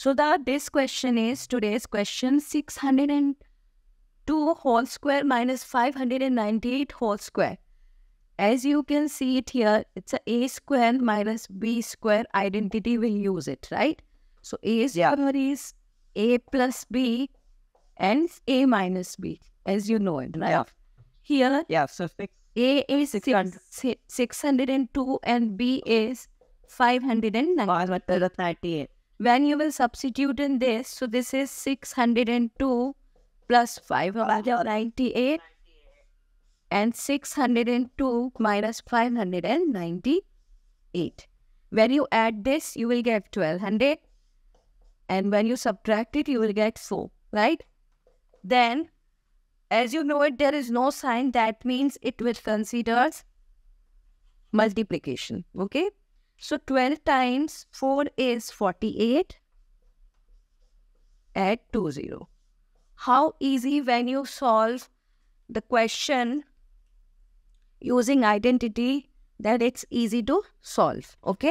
So this question is today's question 602 whole square minus 598 whole square. As you can see it here, it's a square minus b square identity. We'll use it, right? So a square is a plus b and a minus b, as you know it, right? Yeah. Here, yeah, so a is 602 and b is 598. When you will substitute in this, so this is 602 plus 598 and 602 minus 598. When you add this, you will get 1200, and when you subtract it, you will get 4, right? Then, as you know it, there is no sign. That means it will consider multiplication, okay? So 12 times 4 is 48. Add 20. How easy when you solve the question using identity that it's easy to solve, okay?